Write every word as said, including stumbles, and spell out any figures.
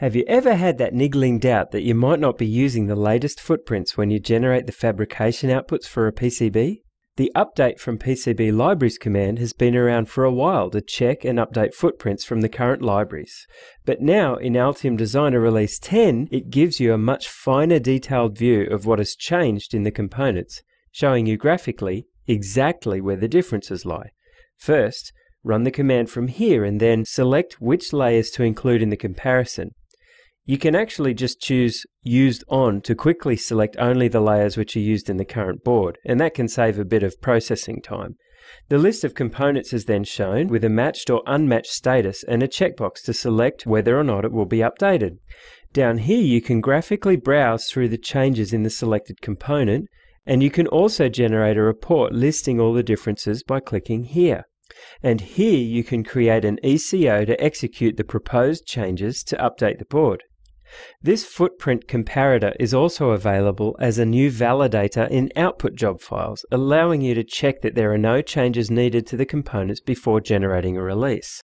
Have you ever had that niggling doubt that you might not be using the latest footprints when you generate the fabrication outputs for a P C B? The update from P C B libraries command has been around for a while to check and update footprints from the current libraries. But now in Altium Designer Release ten, it gives you a much finer detailed view of what has changed in the components, showing you graphically exactly where the differences lie. First, run the command from here and then select which layers to include in the comparison. You can actually just choose Used On to quickly select only the layers which are used in the current board, and that can save a bit of processing time. The list of components is then shown with a matched or unmatched status and a checkbox to select whether or not it will be updated. Down here you can graphically browse through the changes in the selected component, and you can also generate a report listing all the differences by clicking here. And here you can create an E C O to execute the proposed changes to update the board. This footprint comparator is also available as a new validator in Output Job Files, allowing you to check that there are no changes needed to the components before generating a release.